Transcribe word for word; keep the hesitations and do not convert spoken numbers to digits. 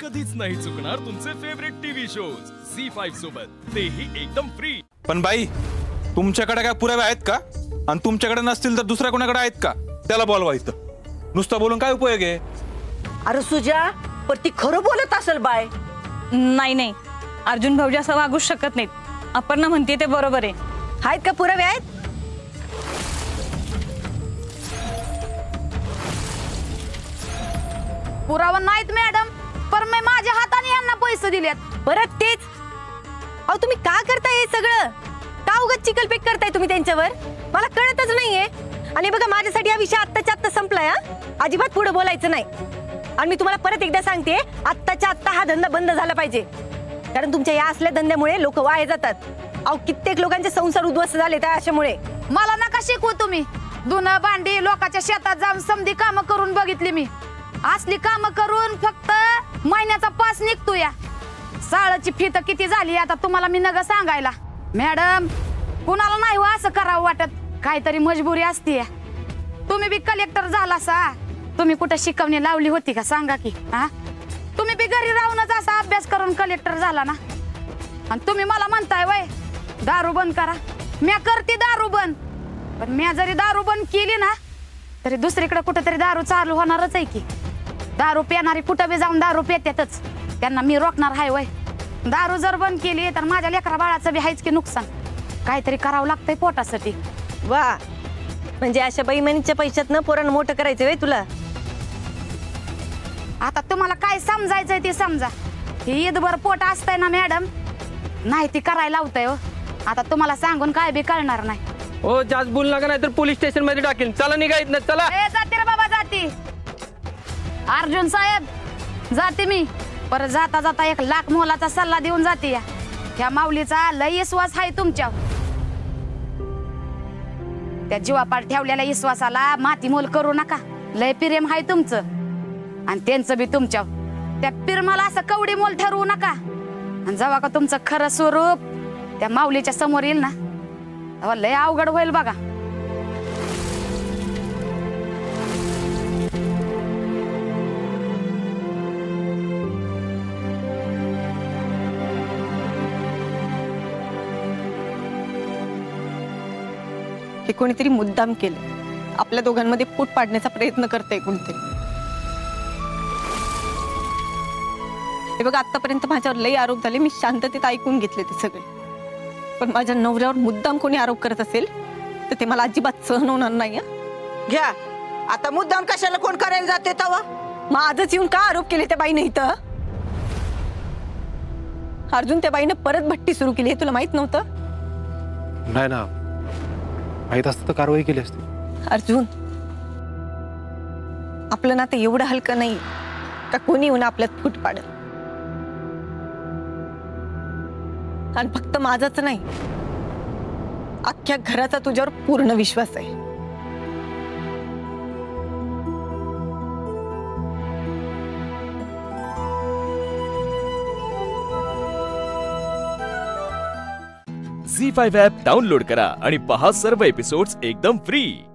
कधीच नाही चुकणार तुमचे favourite TV shows Zee five सोबत, तेही एकदम फ्री। पण बाई, तुमच्याकडे काय पुरावे आहेत का? आणि तुमच्याकडे नसतील तर दुसऱ्या कोणाकडे आहेत का? त्याला बोलवायचं, नुसतं बोलून काय उपयोग आहे? अरे सुजा, पण ती खरं बोलत असेल बाय। नाही नाही, अर्जुन भाऊजी असं वागूच शकत नाहीत। अपर्णा म्हणते ते बरोबर आहे। आहेत का पुरावे आहेत? पुरावा नाहीत मॅडम, पर मी माझ्या हाताने यांना पैसे दिलेत। परत तेच। अहो तुम्ही का करताय हे सगळं? का उगाच चिकलपेक करताय तुम्ही त्यांच्यावर? मला कळतच नाहीये। आणि बघा, माझ्यासाठी हा विषय आत्ताच्या आत्ता संपलाय। अजिबात पुढे बोलायचं नाही। आणि मी तुम्हाला परत एकदा सांगते, आत्ताच्या आत्ता हा धंदा बंद झाला पाहिजे। कारण तुमच्या या असल्या धंद्यामुळे लोक वाया जातात। अहो कित्येक लोकांचे संसार उद्ध्वस्त झाले त्या अशामुळे। मला नका शिकवू तुम्ही। धुणं भांडी लोकांच्या शेतात जाऊन समधी कामं करून बघितली मी। असली काम करून फक्त महिन्याचा पास निघतो। या साळाची फी तर किती झाली आता तुम्हाला मी नग सांगायला। मॅडम, कुणाला नाही हो असं करावं वाटत। काहीतरी मजबुरी असते। तुम्ही बी कलेक्टर झाला सा, तुम्ही कुठे शिकवणी लावली होती का सांगा की? हा, तुम्ही बी घरी राहूनच असा अभ्यास करून कलेक्टर झाला ना। आणि तुम्ही मला म्हणताय वय दारू बंद करा। म्या करते दारू बंद, पण म्या जरी दारू बंद केली ना तरी दुसरीकडे कुठेतरी दारू चालू होणारच आहे की। दारू पिणारी कुठं बी जाऊन दारू पितातच, त्यांना मी रोखणार आहे वय? दारू जर बंद केली तर माझ्या लेकरा बाळाचं बी आहेच की नुकसान। काहीतरी करावं लागतंय पोटासाठी। वा, म्हणजे अशा बैमानीच्या पैशातनं पोरण मोठं करायचं वय तुला? आता तुम्हाला काय समजायचंय ते समजा। हे ईदभर पोट असतंय ना मॅडम, नाही ती करायला लावतंय हो। आता तुम्हाला सांगून काय बी कळणार नाही हो। जास्त बोल नका, नाहीतर पोलीस स्टेशन मध्ये टाकेल। चला निघायत ना, चला। ए जाते रे बाबा, जाते। अर्जुन साहेब, जाते मी। पर जाता जाता एक लाख मोलाचा सल्ला देऊन जाते। या त्या माऊलीचा लय विश्वास आहे तुमच्या। त्या जीवापाड ठेवलेल्या विश्वासाला मातीमोल करू नका। लय प्रेम आहे तुमचं आणि त्यांचं बी तुमच्या। त्या प्रेमाला असं कवडी मोल ठरवू नका। आणि जेव्हा का तुमचं खरं स्वरूप त्या माऊलीच्या समोर येईल ना, तेव्हा लय अवघड होईल बघा। हे कोणीतरी मुद्दाम केलं। आपल्या दोघांमध्ये फूट पाडण्याचा प्रयत्न करतंय कोणीतरी। हे बघा, आतापर्यंत माझ्यावर लई आरोप झाले। मी शांततेत ऐकून घेतले ते सगळे। पण माझ्या नवऱ्यावर मुद्दाम कोणी आरोप करत असेल तर ते मला अजिबात सहन होणार नाही। घ्या आता मुद्दाम कशाला कोण करायला जाते तवा? मग आजच येऊन का आरोप केले त्या बाईने इथं? अर्जुन, त्या बाईनं परत भट्टी सुरू केली हे तुला माहित नव्हतं? नाही ना, माहित असतं तर कारवाई केली असते। अर्जुन, आपलं नातं एवढं हलकं नाही का कोणी येऊन आपल्यात फूट पाडलं। आणि फक्त माझाच नाही, अख्ख्या घराचा तुझ्यावर पूर्ण विश्वास आहे। झी फाइव्ह ॲप डाउनलोड करा आणि पहा सर्व एपिसोड्स एकदम फ्री।